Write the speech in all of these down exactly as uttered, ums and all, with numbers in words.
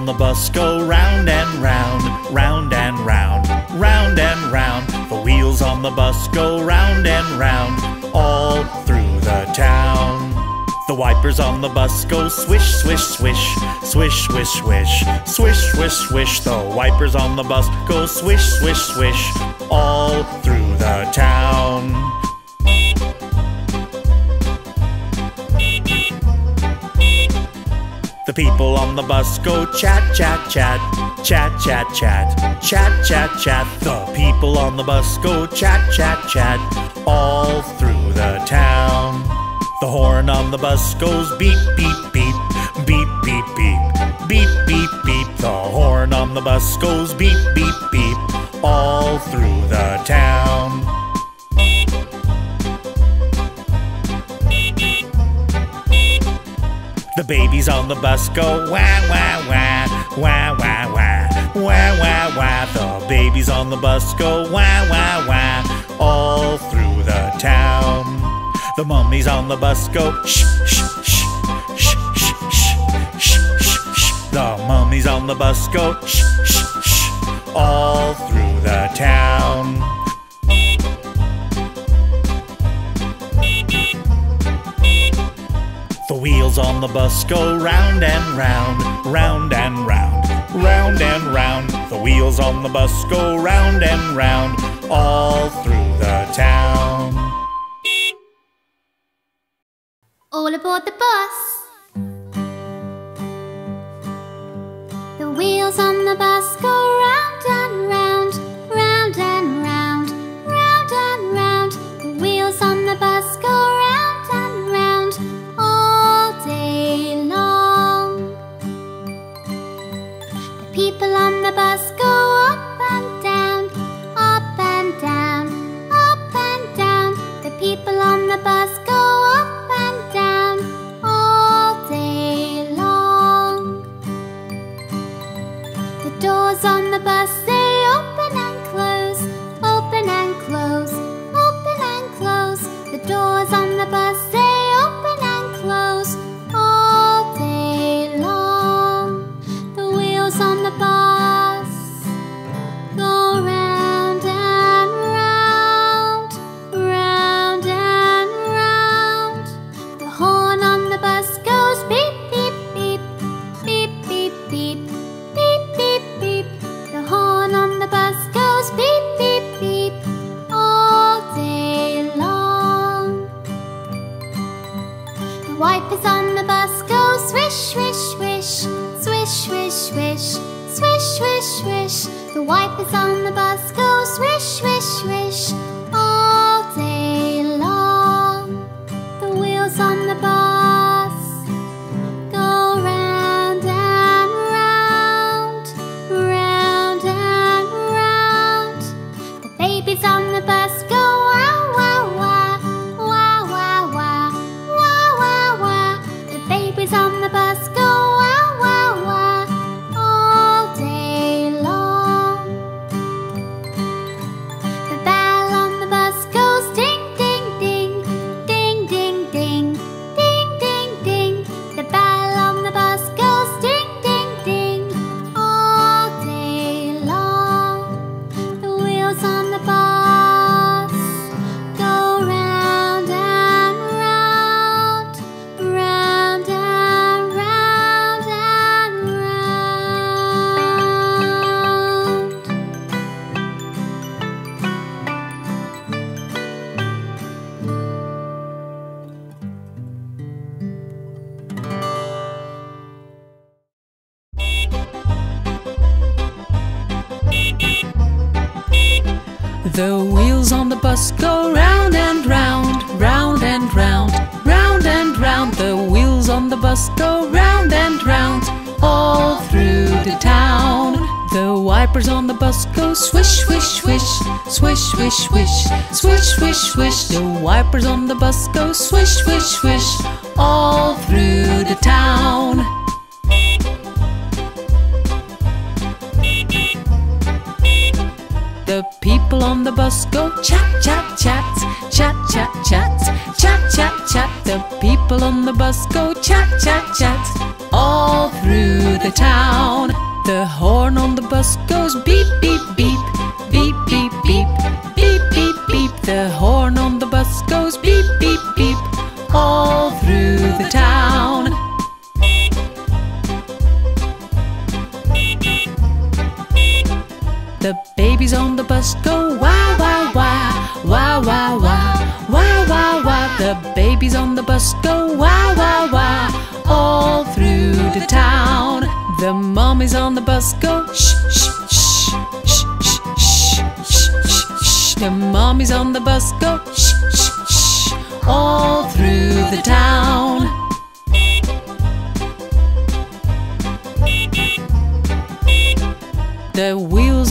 on the bus go round and round, round and round, round and round. The wheels on the bus go round and round, all through the town. The wipers on the bus go swish, swish, swish, swish, swish, swish, swish, swish, swish. The wipers on the bus go swish, swish, swish, all through the town. The people on the bus go chat, chat, chat, chat, chat, chat, chat, chat, chat. The people on the bus go chat, chat, chat, all through the town. The horn on the bus goes beep, beep, beep, beep, beep, beep, beep, beep, beep. The horn on the bus goes beep, beep, beep, all through the town. The babies on the bus go wah, wah, wah, wah, wah, wah, wah, wah, wah. The babies on the bus go wah, wah, wah, all through the town. The mummies on the bus go shh, shh, shh, shh, shh, shh, shh, shh, shh. The mummies on the bus go shh, shh, shh, all through the town. The wheels on the bus go round and round, round and round, round and round. The wheels on the bus go round and round, all through the town. All aboard the bus. The wheels on the bus go round and round, round and round, round and round. The wheels on the bus go round and round all day long. The people on the bus go up and down, up and down, up and down. The people on the bus go on the bus, they open and close, open and close, open and close. The doors on the bus, they open and close all day long. The wheels on the bus go round and round, round and round. The horn on the bus goes beep, beep, beep, beep, beep, beep, beep, beep, beep. The horn on the bus goes beep, beep, beep, all day long. The wipers on the bus go swish, swish, swish, swish, swish, swish, swish, swish, swish. The wipers on the bus go swish, swish, swish, all day long. The wheels on the bus go round. The wheels on the bus go round and round, round and round, round and round. The wheels on the bus go round and round all through the town. The wipers on the bus go swish, swish, swish, swish, swish, swish, swish, swish, swish. The wipers on the bus go swish, swish, swish all through the town. The people on the bus go chat, chat, chat, chat, chat, chat, chat, chat, chat. The people on the bus go chat, chat, chat. all through the town. The horn on the bus goes beep, beep, beep, beep, beep, beep, beep, beep, beep. The horn on the bus goes beep, beep, beep, all through the town. The babies on the bus go wah, wah, wah, wah, wah, wah, wah, wah, wah. The babies on the bus go wah, wah, wah, all through the town. The mummies on the bus go shh, shh, shh, shh, shh, shh, shh, shh. The mummies on the bus go shh, shh, shh, all through the town. The wheels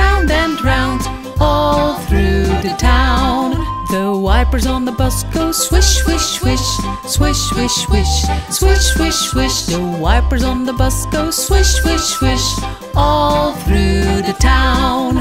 round and round, all through the town. The wipers on the bus go swish, swish, swish, swish, swish, swish, swish, swish, swish. The wipers on the bus go swish, swish, swish, all through the town.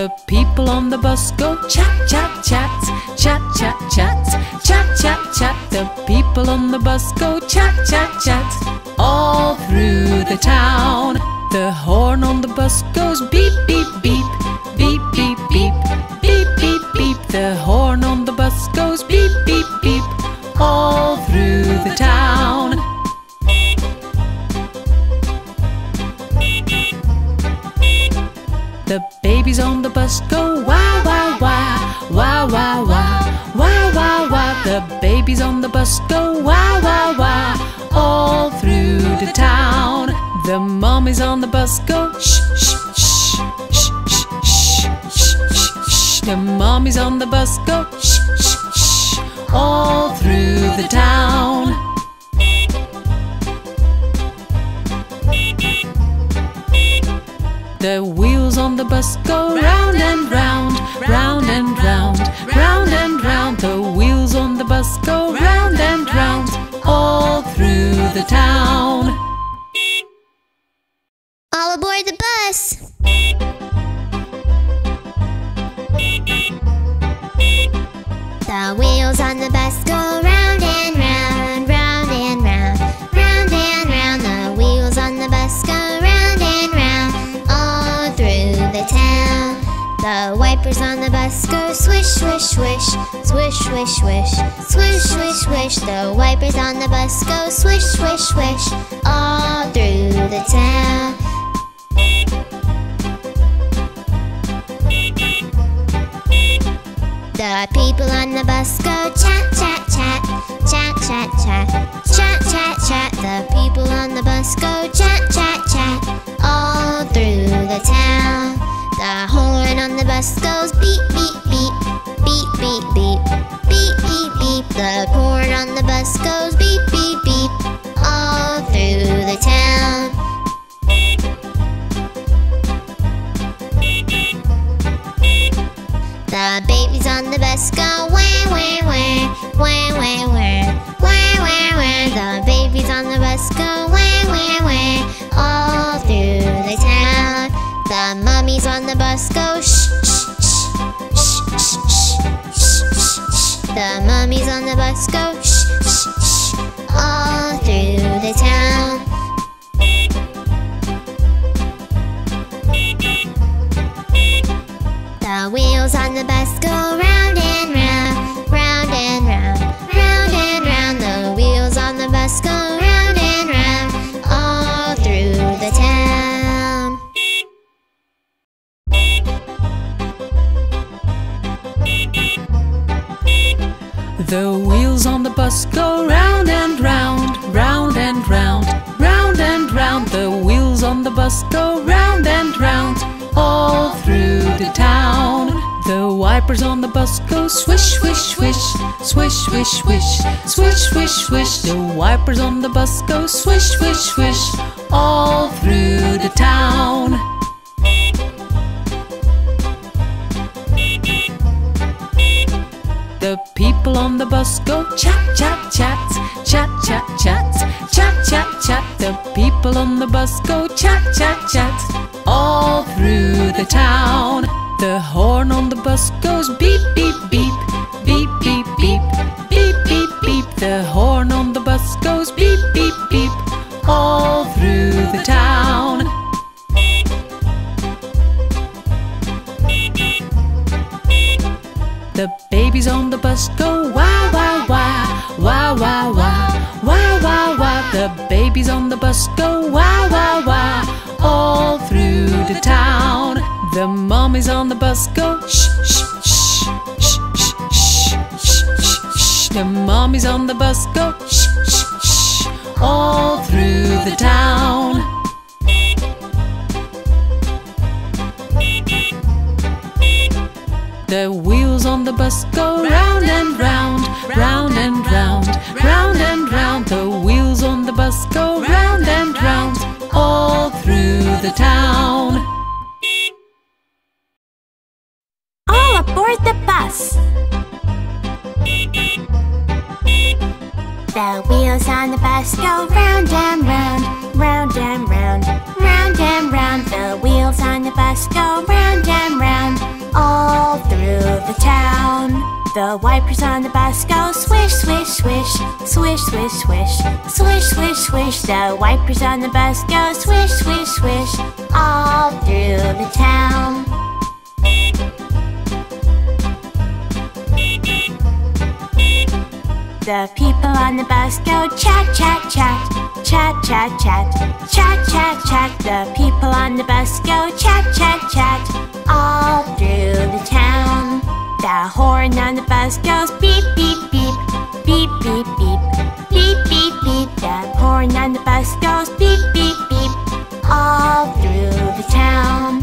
The people on the bus go chat, chat, chat, chat, chat, chat, chat, chat, chat. The people on the bus go chat, chat, chat, all through the town. The horn on the bus goes beep, beep, beep, beep, beep, beep, beep, beep, beep. The horn on the bus goes beep, beep, beep, all through the town. The babies on the bus go wah, wah, wah, wah, wah, wah, wah, wah, wah. The babies on the bus go wah, wah, wah, all through the town. The mummies on the bus go shh, shh, shh, shh, shh, shh, shh. The mummies on the bus go shh, shh, shh, all through the town. The wheels on the bus go round and round, round and round, round and round. The wheels on the bus go round and round, all through the town. All aboard the bus! The wheels on the bus go round and round, round and round, round and round. The wheels on the bus go round and round, all through the town. The wipers on the bus go swish, swish, swish, swish, swish, swish, swish, swish, swish. The wipers on the bus go swish, swish, swish, all through the town. The people on the bus go chat, chat, chat, chat, chat, chat, chat, chat, chat. The people on the bus go chat, chat, chat, all through the town. The horn on the bus goes beep, beep, beep, beep, beep, beep, beep, beep, beep. The horn on the bus goes beep, beep, beep, all through the town. The babies on the bus go wah, wah, wah, wah, wah, wah, wah, wah, wah. The babies on the bus go wah, wah, wah, all through the town. The mummies on the bus go shh, shh, shh, shh, shh, shh, shh. The mummies on the bus go shh, shh, shh, all through the town. The wheels on the bus go round and round, round and round, round and round. The wheels on the bus go round and round, all through the town. The wheels on the bus go round and round, round and round, round and round. The wheels on the bus go round and round, all through the town. The wipers on the bus go swish, swish, swish, swish, swish, swish, swish, swish, swish. The wipers on the bus go swish, swish, swish, all through the town. The people on the bus go chat, chat, chat, chat, chat, chat, chat, chat, chat. The people on the bus go chat, chat, chat, all through the town. The horn on the bus goes beep, beep, beep, beep, beep, beep, beep, beep, beep. The horn on the bus goes beep, beep, beep, all through the town. The babies on the bus go wah, wah, wah, wah, wah, wah, wah, wah, wah. The babies on the bus go wah, wah, wah, all through the town. The mommies on the bus go shh, shh, shh, shh, shh, shh, shh, shh, shh. The mommies on the bus go shh, shh, shh, all through the town. The wheels on the bus go round and round, round and round, round and round. The wheels on the bus go round and round, all through the town. All aboard the bus! The wheels on the bus go round and round, round and round, round and round. The wheels on the bus go round and round, all through the town. The wipers on the bus go swish, swish, swish, swish, swish, swish, swish, swish, swish. The wipers on the bus go swish, swish, swish, all through the town. The people on the bus go chat, chat, chat, chat, chat, chat, chat, chat, chat. The people on the bus go chat, chat, chat, all through the town. The horn on the bus goes beep, beep, beep, beep, beep, beep, beep, beep, beep. The horn on the bus goes beep, beep, beep, all through the town.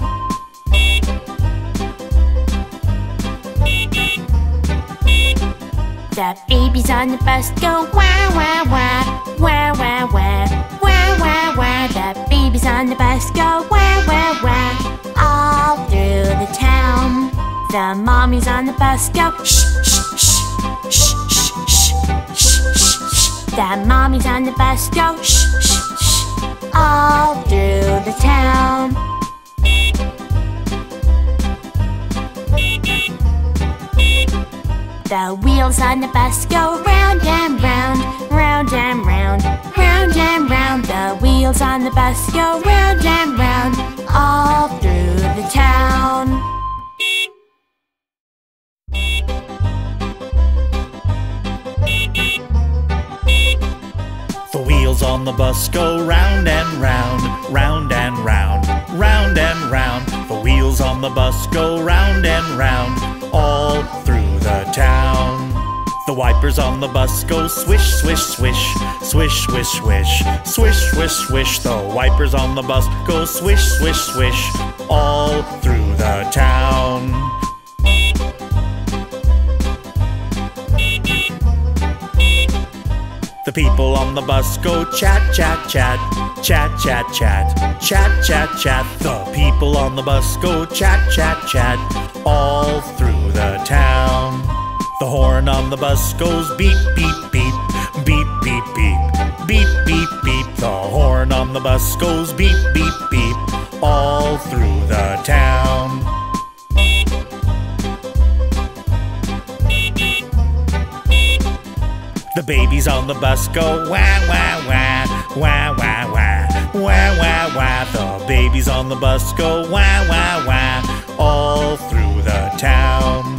The babies on the bus go wah, wah, wah, wah, wah, wah, wah, wah, wah. The babies on the bus go wah, wah, wah, all through the town. The mommies on the bus go shh, shh, shh, shh, shh, shh, shh. The mommies on the bus go shh, shh, shh, all through the town. The wheels on the bus go round and round, round and round, round and round. The wheels on the bus go round and round, all through the town. The wheels on the bus go round and round, round and round, round and round. The wheels on the bus go round and round, all through the town. The wipers on the bus go swish, swish, swish, swish, swish, swish, swish, swish, swish. The wipers on the bus go swish, swish, swish, all through the town. The people on the bus go chat, chat, chat, chat, chat, chat, chat, chat, chat. The people on the bus go chat, chat, chat, all through the town. The horn on the bus goes beep, beep, beep, beep, beep, beep, beep, beep, beep. The horn on the bus goes beep, beep, beep, all through the town. The babies on the bus go wah, wah, wah, wah, wah, wah, wah, wah, wah. The babies on the bus go wah, wah, wah, all through the town.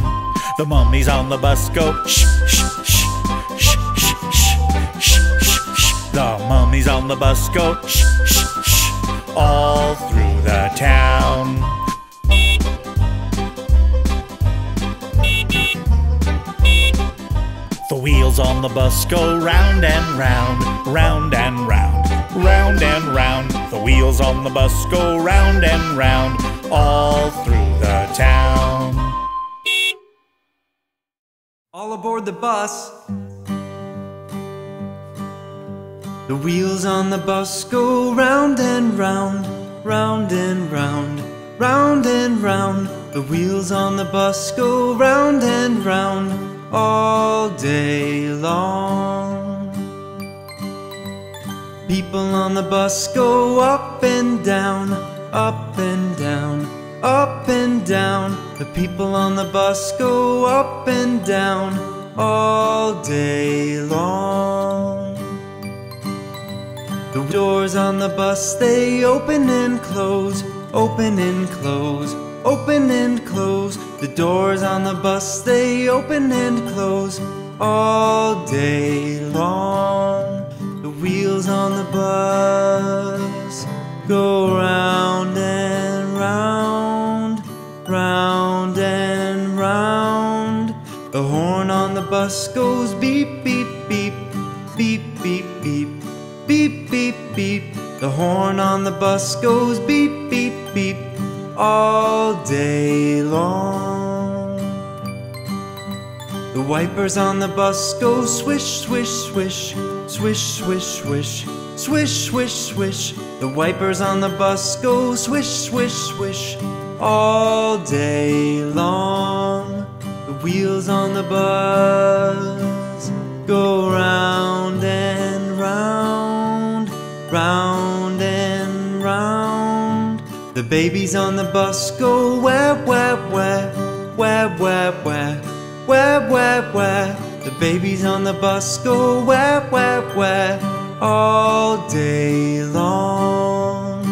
The mummies on the bus go shh, shh, shh, shh, shh, shh, shh, shh. The mummies on the bus go shh, shh, shh, all through the town. The wheels on the bus go round and round, round and round, round and round. The wheels on the bus go round and round, all through the town. All aboard the bus. The wheels on the bus go round and round, round and round, round and round. The wheels on the bus go round and round all day long. People on the bus go up and down, up and down, up and down. The people on the bus go up and down all day long. The doors on the bus, they open and close, open and close, open and close. The doors on the bus, they open and close all day long. The wheels on the bus go round and round, round and round. The horn on the bus goes beep, beep, beep, beep, beep, beep, beep, beep, beep. The horn on the bus goes beep, beep, beep all day long. The wipers on the bus go swish, swish, swish, swish, swish, swish, swish, swish, swish. The wipers on the bus go swish, swish, swish all day long. The wheels on the bus go round and round, round and round. The babies on the bus go wah, wah, wah, wah, wah, wah, wah, wah, wah. The babies on the bus go wah, wah, wah all day long.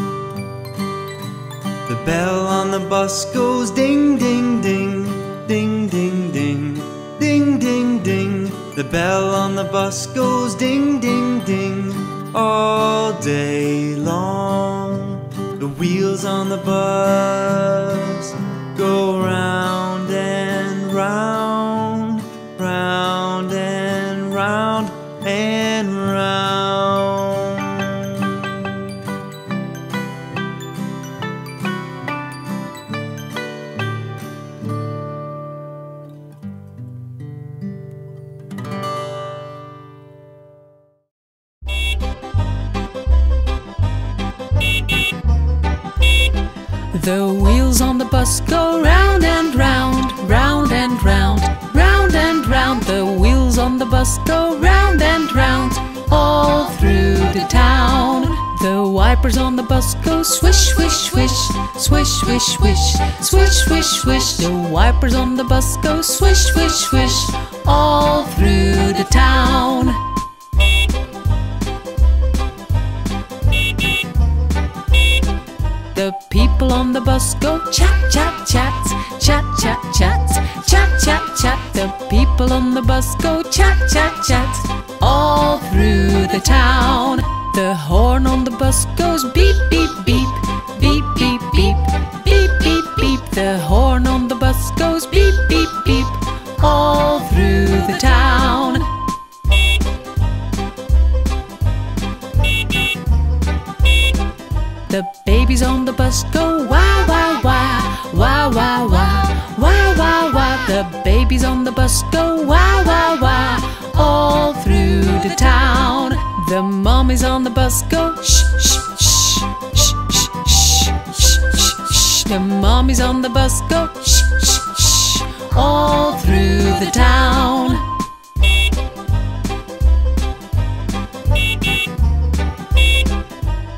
The bell on the bus goes ding, ding, ding, ding, ding, ding, ding, ding, ding. The bell on the bus goes ding, ding, ding all day long. The wheels on the bus go round and round, round and round and round. The wheels on the bus go round and round, round and round, round and round. The wheels on the bus go round and round all through the town. The wipers on the bus go swish, swish, swish, swish, swish, swish, swish, swish, swish. The wipers on the bus go swish, swish, swish all through the town. The people on the bus go chat, chat, chat, chat, chat, chat, chat, chat, chat. The people on the bus go chat, chat, chat all through the town. The horn on the bus goes beep, beep, beep, beep, beep, beep, beep, beep, beep. The horn on the bus goes beep, beep, beep all through the town. The babies on the bus go wah, wah, wah, wah, wah, wah, wah, wah, wah. The babies on the bus go wah, wah, wah all through the town. The mommies on the bus go shh, shh, shh, shh, shh, shh, shh, shh. The mommies on the bus go shh, shh, shh all through the town.